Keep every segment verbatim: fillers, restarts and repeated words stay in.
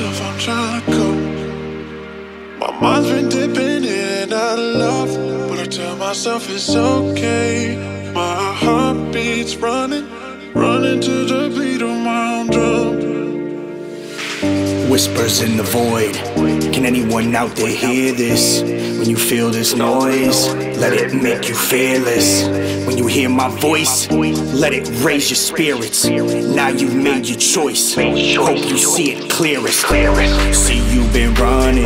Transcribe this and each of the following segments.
myself, I'm trying to cope. My mind's been dipping in and out of love, but I tell myself it's okay. My heartbeat's running, running to the beat of my own drum. Whispers in the void, can anyone out there hear this? When you feel this noise, let it make you fearless. When you hear my voice, let it raise your spirits. Now you've made your choice, hope you see it clearest. See, you've been running,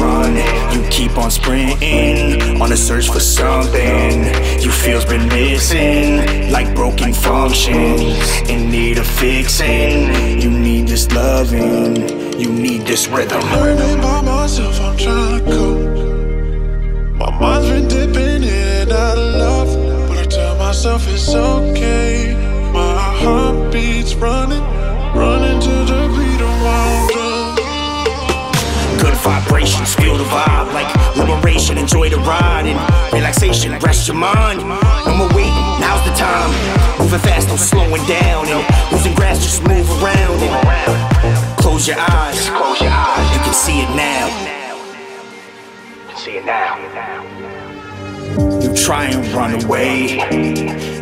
you keep on sprinting, on a search for something you feel's been missing, like broken functions, in need of fixing. You need this loving, you need this rhythm. I'm learning by myself, I'm trying to cope. My mind's been dipping in and out of love, myself, it's okay. My heartbeat's running, running to the beat of my drum. Good vibrations, feel the vibe, like liberation, enjoy the ride. And relaxation, rest your mind. No more waiting, now's the time. Moving fast, no slowing down. And losing grass, just move around. And close your eyes, you can see it now. You can see it now. You try and run away,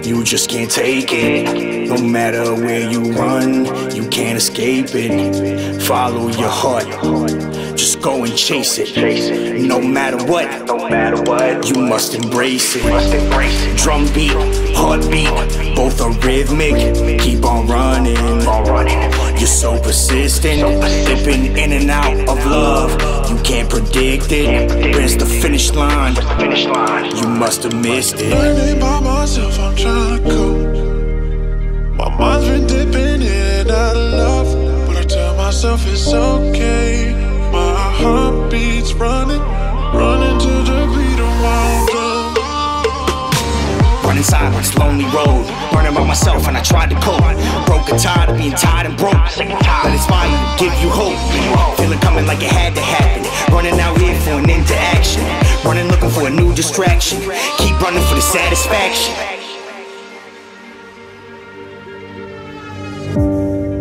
you just can't take it. No matter where you run, you can't escape it. Follow your heart, just go and chase it. No matter what, you must embrace it. Drum beat, heartbeat, both are rhythmic. Keep on running, you're so persistent. Dipping in and out of love, you can't predict it. Where's the finish line? You must have missed it. Learning by myself, I'm trying to cope. My mind's been dipping in and out of love, but I tell myself it's okay. My heartbeat's running, running to the beat of my drum. Running sideways, lonely road, learning by myself and I tried to cope. Broke and tired of being tired and broke. Let it inspire you, give you hope. Feeling coming like it had to happen. Running out here for an interaction. Running looking for a new distraction. Keep running for the satisfaction.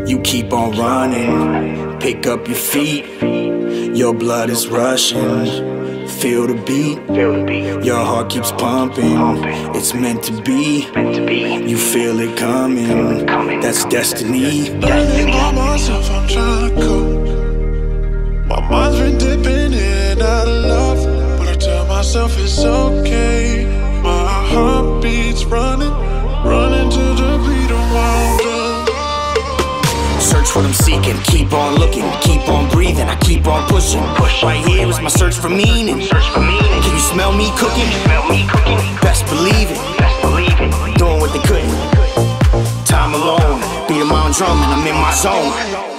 You keep on running, pick up your feet. Your blood is rushing, feel the beat. Your heart keeps pumping, it's meant to be. You feel it coming, that's destiny. Learning by myself, I'm trying to cope. My mind's been dipping in and out of love, myself, it's okay. My heartbeat's running, running to the beat of my drum. Search what I'm seeking, keep on looking, keep on breathing, I keep on pushing. Right here is my search for meaning. Can you smell me cooking? Best believe it, doing what they couldn't. Time alone, beating my own drum and I'm in my zone.